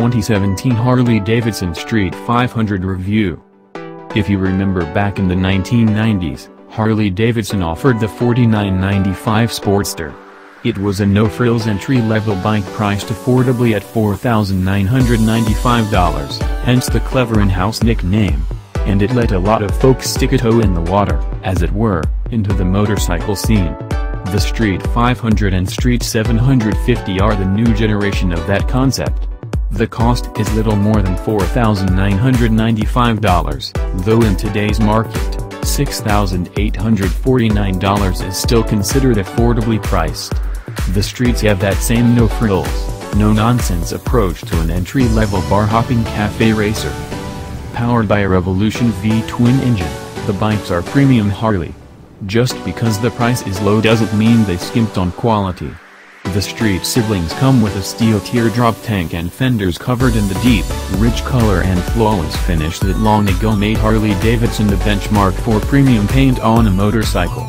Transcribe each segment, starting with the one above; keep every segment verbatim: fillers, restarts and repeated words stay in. twenty seventeen Harley-Davidson Street five hundred review. If you remember back in the nineteen nineties, Harley-Davidson offered the forty-nine ninety-five Sportster. It was a no-frills entry-level bike priced affordably at four thousand nine hundred ninety-five dollars, hence the clever in-house nickname. And it let a lot of folks stick a toe in the water, as it were, into the motorcycle scene. The Street five hundred and Street seven hundred fifty are the new generation of that concept. The cost is little more than four thousand nine hundred ninety-five dollars, though in today's market, six thousand eight hundred forty-nine dollars is still considered affordably priced. The Streets have that same no-frills, no-nonsense approach to an entry-level bar-hopping cafe racer. Powered by a Revolution V-twin engine, the bikes are premium Harley. Just because the price is low doesn't mean they skimped on quality. The Street siblings come with a steel teardrop tank and fenders covered in the deep, rich color and flawless finish that long ago made Harley-Davidson the benchmark for premium paint on a motorcycle.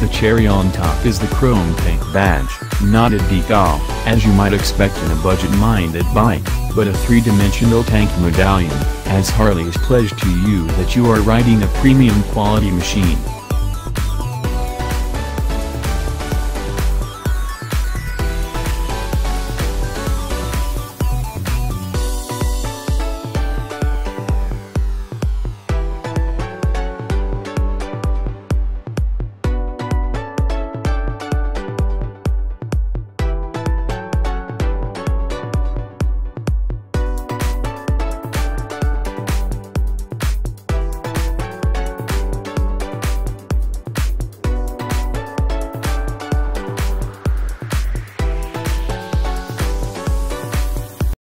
The cherry on top is the chrome paint badge, not a decal, as you might expect in a budget-minded bike, but a three-dimensional tank medallion, as Harley's pledge to you that you are riding a premium quality machine.